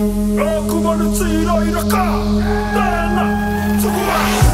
悪魔のTīrairakaだよな、そこは。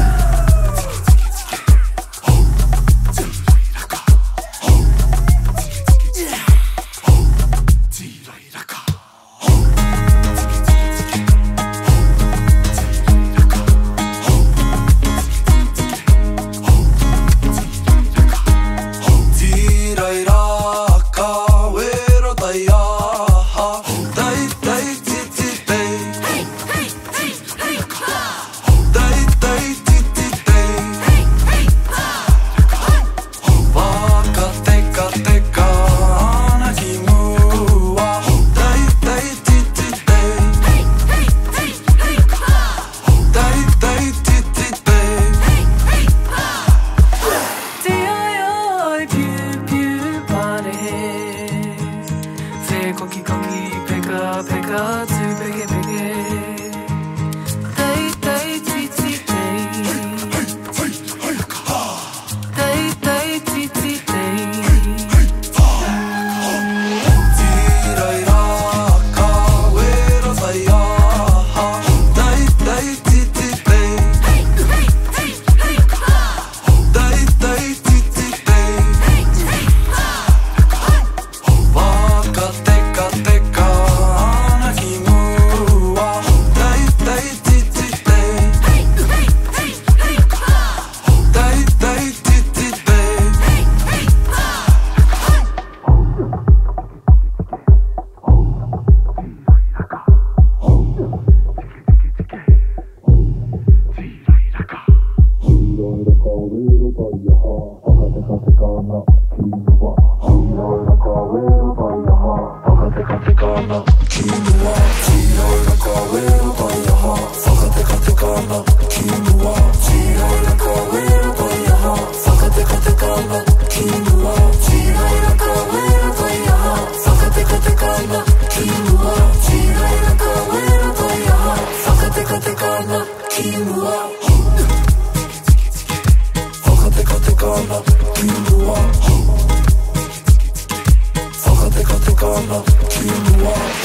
King Noir.